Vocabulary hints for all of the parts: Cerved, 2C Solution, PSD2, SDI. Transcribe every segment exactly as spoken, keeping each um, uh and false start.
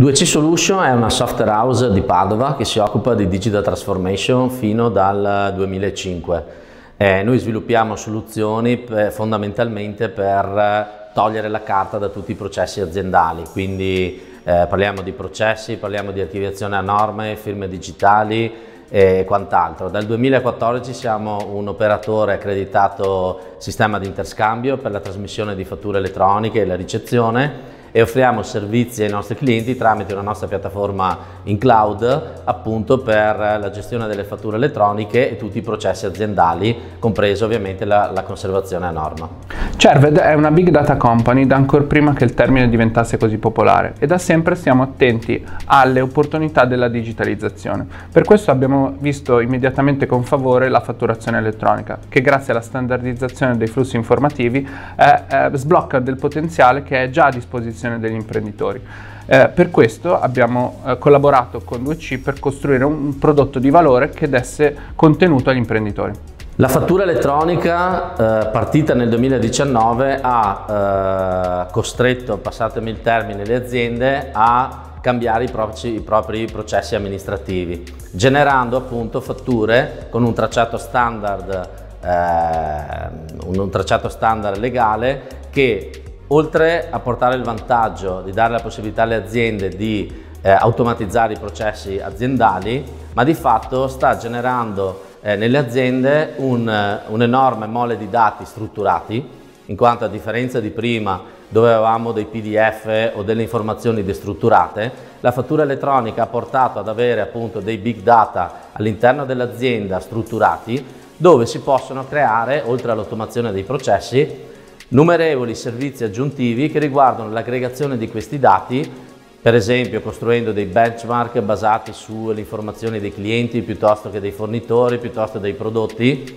due C Solution è una software house di Padova che si occupa di digital transformation fino dal duemilacinque. Eh, noi sviluppiamo soluzioni per, fondamentalmente per togliere la carta da tutti i processi aziendali, quindi eh, parliamo di processi, parliamo di archiviazione a norme, firme digitali e quant'altro. Dal duemilaquattordici siamo un operatore accreditato sistema di interscambio per la trasmissione di fatture elettroniche e la ricezione, e offriamo servizi ai nostri clienti tramite una nostra piattaforma in cloud, appunto per la gestione delle fatture elettroniche e tutti i processi aziendali, compreso ovviamente la, la conservazione a norma. Cerved è una big data company da ancor prima che il termine diventasse così popolare, e da sempre siamo attenti alle opportunità della digitalizzazione. Per questo abbiamo visto immediatamente con favore la fatturazione elettronica, che grazie alla standardizzazione dei flussi informativi eh, eh, sblocca del potenziale che è già a disposizione degli imprenditori. Eh, per questo abbiamo eh, collaborato con due C per costruire un, un prodotto di valore che desse contenuto agli imprenditori. La fattura elettronica, eh, partita nel duemiladiciannove, ha eh, costretto, passatemi il termine, le aziende a cambiare i propri, i propri processi amministrativi, generando appunto fatture con un tracciato standard, eh, un, un tracciato standard legale che, oltre a portare il vantaggio di dare la possibilità alle aziende di eh, automatizzare i processi aziendali, ma di fatto sta generando eh, nelle aziende un'enorme mole di dati strutturati, in quanto a differenza di prima, dove avevamo dei P D F o delle informazioni destrutturate, la fattura elettronica ha portato ad avere appunto dei big data all'interno dell'azienda strutturati, dove si possono creare, oltre all'automazione dei processi, numerevoli servizi aggiuntivi che riguardano l'aggregazione di questi dati, per esempio costruendo dei benchmark basati sulle informazioni dei clienti piuttosto che dei fornitori, piuttosto dei prodotti,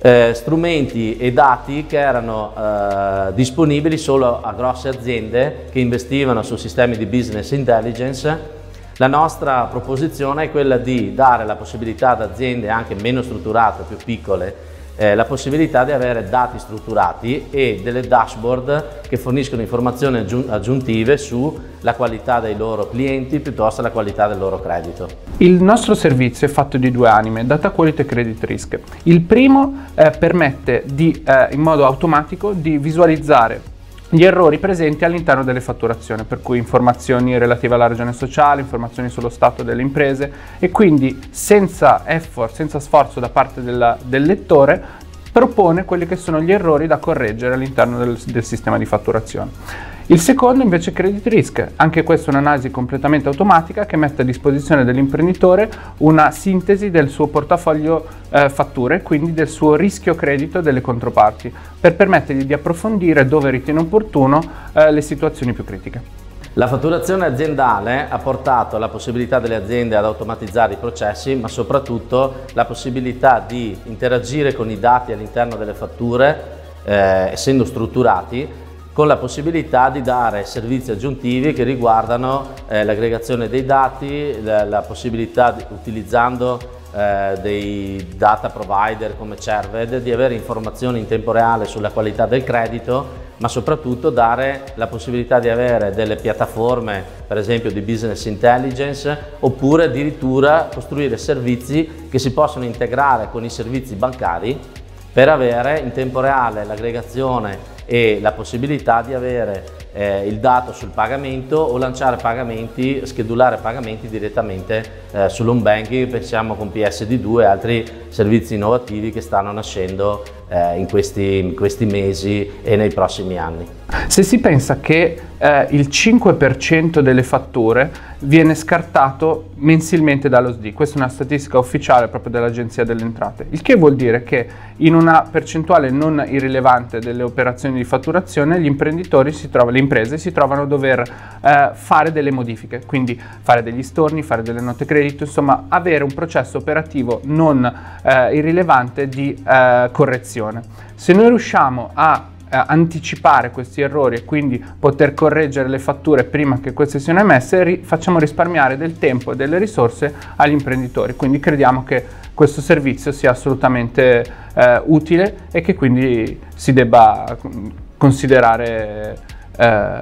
eh, strumenti e dati che erano eh, disponibili solo a grosse aziende che investivano su sistemi di business intelligence. La nostra proposizione è quella di dare la possibilità ad aziende anche meno strutturate, più piccole, Eh, la possibilità di avere dati strutturati e delle dashboard che forniscono informazioni aggiuntive sulla qualità dei loro clienti piuttosto che la qualità del loro credito. Il nostro servizio è fatto di due anime, Data Quality e Credit Risk. Il primo eh, permette di, eh, in modo automatico di visualizzare gli errori presenti all'interno delle fatturazioni, per cui informazioni relative alla ragione sociale, informazioni sullo stato delle imprese, e quindi senza effort, senza sforzo da parte della, del lettore, propone quelli che sono gli errori da correggere all'interno del, del sistema di fatturazione. Il secondo invece è Credit Risk, anche questa è un'analisi completamente automatica che mette a disposizione dell'imprenditore una sintesi del suo portafoglio eh, fatture, quindi del suo rischio credito delle controparti, per permettergli di approfondire, dove ritiene opportuno, eh, le situazioni più critiche. La fatturazione aziendale ha portato alla possibilità delle aziende ad automatizzare i processi, ma soprattutto la possibilità di interagire con i dati all'interno delle fatture, eh, essendo strutturati, con la possibilità di dare servizi aggiuntivi che riguardano eh, l'aggregazione dei dati, la, la possibilità, di, utilizzando eh, dei data provider come Cerved, di avere informazioni in tempo reale sulla qualità del credito, ma soprattutto dare la possibilità di avere delle piattaforme, per esempio di business intelligence, oppure addirittura costruire servizi che si possono integrare con i servizi bancari per avere in tempo reale l'aggregazione e la possibilità di avere eh, il dato sul pagamento o lanciare pagamenti, schedulare pagamenti direttamente eh, sull'home banking, pensiamo con P S D due e altri servizi innovativi che stanno nascendo eh, in, questi, in questi mesi e nei prossimi anni. Se si pensa che eh, il cinque per cento delle fatture viene scartato mensilmente dallo S D I, questa è una statistica ufficiale proprio dell'Agenzia delle Entrate, il che vuol dire che in una percentuale non irrilevante delle operazioni di fatturazione gli imprenditori si trovano, le imprese si trovano a dover eh, fare delle modifiche, quindi fare degli storni, fare delle note credito, insomma avere un processo operativo non eh, irrilevante di eh, correzione. Se noi riusciamo a eh, anticipare questi errori e quindi poter correggere le fatture prima che queste siano emesse, ri- facciamo risparmiare del tempo e delle risorse agli imprenditori, quindi crediamo che questo servizio sia assolutamente eh, utile e che quindi si debba considerare eh,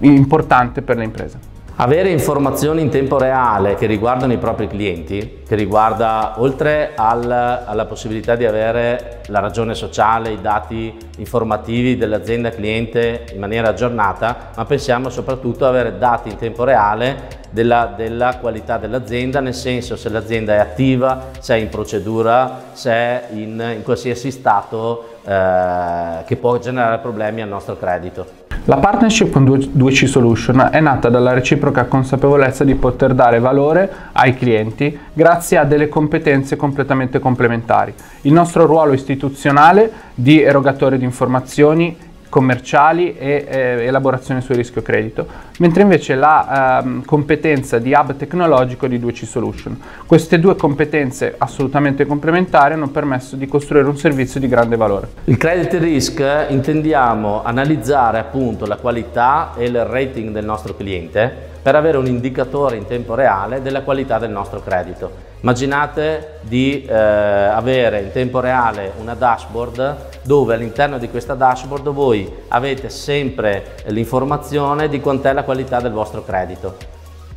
importante per le imprese. Avere informazioni in tempo reale che riguardano i propri clienti, che riguarda oltre al, alla possibilità di avere la ragione sociale, i dati informativi dell'azienda cliente in maniera aggiornata, ma pensiamo soprattutto a avere dati in tempo reale della, della qualità dell'azienda, nel senso se l'azienda è attiva, se è in procedura, se è in, in qualsiasi stato eh, che può generare problemi al nostro credito. La partnership con due C Solution è nata dalla reciproca consapevolezza di poter dare valore ai clienti grazie a delle competenze completamente complementari. Il nostro ruolo istituzionale di erogatore di informazioni commerciali e eh, elaborazione sul rischio credito, mentre invece la eh, competenza di hub tecnologico di due C Solution. Queste due competenze assolutamente complementari hanno permesso di costruire un servizio di grande valore. Il credit risk intendiamo analizzare appunto la qualità e il rating del nostro cliente per avere un indicatore in tempo reale della qualità del nostro credito. Immaginate di eh, avere in tempo reale una dashboard dove all'interno di questa dashboard voi avete sempre l'informazione di quant'è la qualità del vostro credito.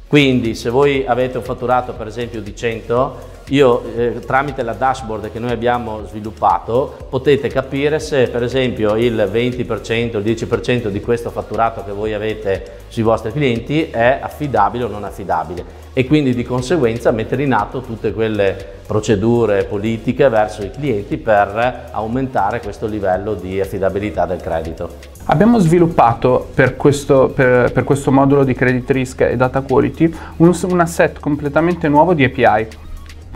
Quindi se voi avete un fatturato per esempio di cento, io eh, tramite la dashboard che noi abbiamo sviluppato potete capire se per esempio il venti per cento, il dieci per cento di questo fatturato che voi avete sui vostri clienti è affidabile o non affidabile, e quindi di conseguenza mettere in atto tutte quelle procedure politiche verso i clienti per aumentare questo livello di affidabilità del credito. Abbiamo sviluppato per questo, per, per questo modulo di credit risk e data quality un, un asset completamente nuovo di A P I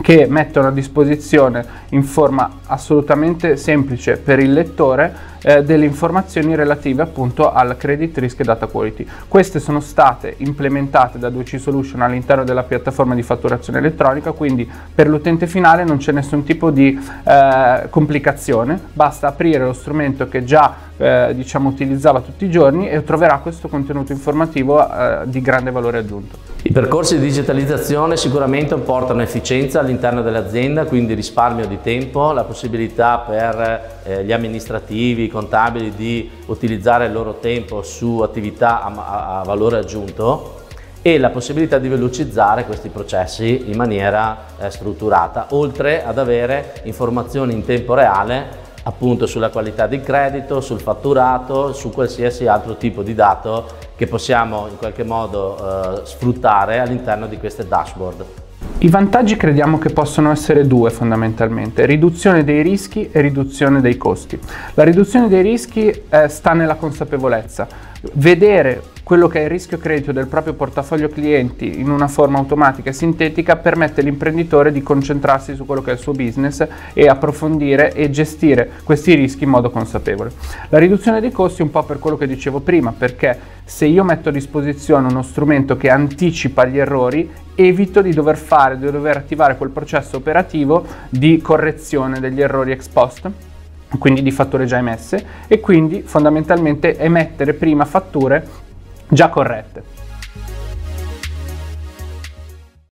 che mettono a disposizione in forma assolutamente semplice per il lettore eh, delle informazioni relative appunto al credit risk e data quality. Queste sono state implementate da due C Solution all'interno della piattaforma di fatturazione elettronica, quindi per l'utente finale non c'è nessun tipo di eh, complicazione, basta aprire lo strumento che già eh, diciamo utilizzava tutti i giorni e troverà questo contenuto informativo eh, di grande valore aggiunto. I percorsi di digitalizzazione sicuramente portano efficienza all'interno dell'azienda, quindi risparmio di tempo, la possibilità per eh, gli amministrativi, i contabili di utilizzare il loro tempo su attività a, a valore aggiunto e la possibilità di velocizzare questi processi in maniera eh, strutturata, oltre ad avere informazioni in tempo reale appunto sulla qualità del credito, sul fatturato, su qualsiasi altro tipo di dato che possiamo in qualche modo eh, sfruttare all'interno di queste dashboard. I vantaggi crediamo che possono essere due fondamentalmente: riduzione dei rischi e riduzione dei costi. La riduzione dei rischi eh, sta nella consapevolezza. Vedere quello che è il rischio credito del proprio portafoglio clienti in una forma automatica e sintetica permette all'imprenditore di concentrarsi su quello che è il suo business e approfondire e gestire questi rischi in modo consapevole. La riduzione dei costi un po' per quello che dicevo prima, perché se io metto a disposizione uno strumento che anticipa gli errori, evito di dover fare, di dover attivare quel processo operativo di correzione degli errori ex post, quindi di fatture già emesse, e quindi fondamentalmente emettere prima fatture già corrette.